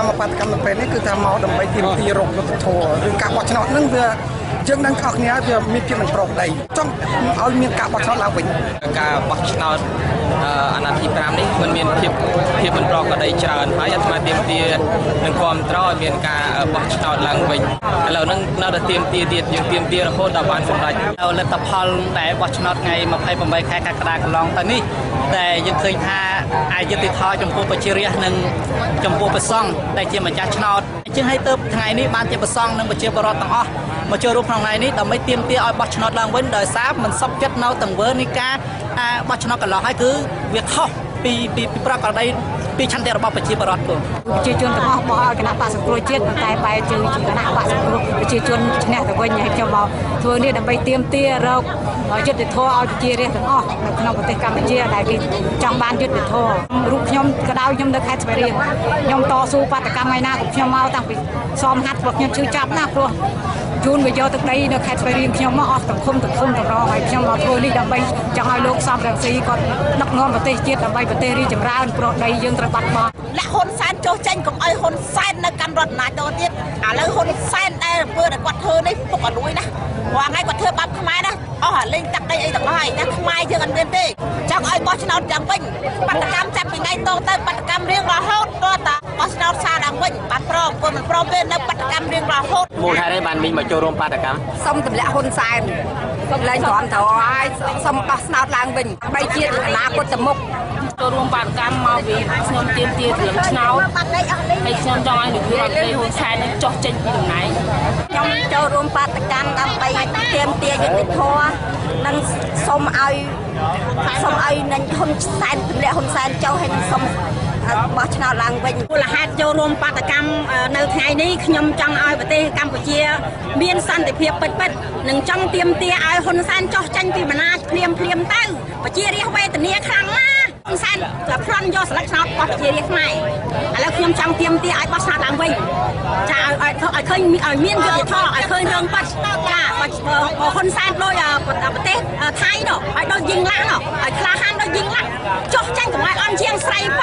มามาปัดกันเปรนนี่คือทำเอาดมไปตีตีรกโถหรือการวัดชนะนั่นเพื่อเจ้านั่งเอาเนี้ยเพื่อมีเพียงมันโปร่งใดจ้องเอามีการวัดชนะเราเป็นการวัดชนะอันนั้นที่พรามนี่มันมีเพียงมันโปร่งก็ได้เจริญไปยังมาเตรียมตีหนึ่งความตรอมีการวัดชนะหลังไปเรานั่งเราเตรียมตีเดียดอยู่เตรียมตีเราโคตรบานสมรัยเราเลือกตะพอลแต่วัดชนะไงมาไปบำเพ็ญแค่การกระดากลองตอนนี้แต่ยังเคยหาอายุติดท้อจมพูปเชียร์หนึ่งจมพูปซ่องได้เจียมจัดชนะจึงให้เติมไงนี่บ้านเจียมซ่องหนึ่งมาเชียร์บอลต่างอ้อมาเชียร์รูปทางไงนี่แต่ไม่เตรียมตีเอาวัดชนะหลังเว้นเดยซับมันซับยัดเน่าต่างเวอร์นิกาวัดชนะกันหรอให้คือเวียดเข้าปีประกอบได้ปีชั้นเดียร์บอปชีบรอดกูประชาชนแต่ว่าบอคณะป่าสกุลเจ็ดตายไปเจอคณะป่าสกุลประชาชนเนี่ยแต่ว่าอย่างเจ้าบอทัวร์เนี่ยแต่ไปเตรียมเตี้ยเราจุดเดือดท้อเอาเจียเรียกถึงอ๋อขนมปฏิกรรมเจียได้ไปจังบ้านจุดเดือดท้อรูปยมกระดาวยยมเดือดแคสไปเรียนยมต่อสู้ปฏิกรรมไงหน้ากับยมเอาตั้งไปซ้อมหัดบอกยมชื่อจับหน้าครัวจูนไปยอดตั้งใดเดือดแคสไปเรียนยมมาออกต่างคมต่างรอไอ้ยมเอาทัวร์นี่แต่ไปจังไอ้ลูกซ้อมแบบสี่ก่อนนักนอนปฏิเจียแต่ไปปฏิรีจำราอันโปรดใดยังตระบัดมาและคนแซนโจเจนของไอ้คนแซนในการรดน้ำตัวนี้แล้วคนแซนได้เพื่อแต่กวาดเธอได้ปกตินะว่าไงกวาดเธอปั๊บทำไมนะอ๋อเล่นตักได้ไอ้ตักได้นะทำไมเธอกันเต็มที่จากไอ้บอชนอลดังวิ่งปัตตกรรมจับยังไงโตเต้ปัตตกรรมเรียงรอโฮดตัวตาบอชนอลซาดังวิ่งปัตตรองคนมันพร้อมเป็นนะปัตตกรรมเรียงรอโฮดมูลไทยได้บันมีมาโจรมปัตตกรรมส้มติดและคนแซนก็เลยถอนถอยส้มบอชนอลดังวิ่งใบเชี่ยหน้าก็จะมุกโจรมปัตตกรรมมาวิ่งขนมเตียมเตียเหลืองชนอลไอ้ขนมจอยหรือคือไอ้คนแซนจ่อเจนอยู่ไหนย่อมโจรมปัตตกรรมดังไปเตียมเตียยุติทัวนั่งส้มเอาส้มเอานั่งหุ่นแซนเป็นเรื่องหุ่นแซนเจ้าเห็นส้มบอชนาลังเป็นกุลาฮัตโจรมปาตกรรมในไงนี้ขยมจังเอาประเทศกัมพูชีเบียนสันติเพียบเป็ดหนึ่งจังเตียมเตียเอาหุ่นแซนจ่อเจนปีมานาเพลียมเต้าประเทศเรียกว่าตัวนี้ครั้งละหุ่นแซนจะพร้อมโยสลักนับประเทศเรียกใหม่แล้วขยมจังเตียมเตียเอาบอชนาลังเป็นจะเอาเคยมีเอาเมียนเยอะท่อเอาเคยเรื่องปัดคนแซนโดยประเทศไทยเนาะไอ้โดยยิงล้างเนาะไอ้คลาฮันโดยยิงล้างจกจังกับไอ้อันเชียงไส้ไป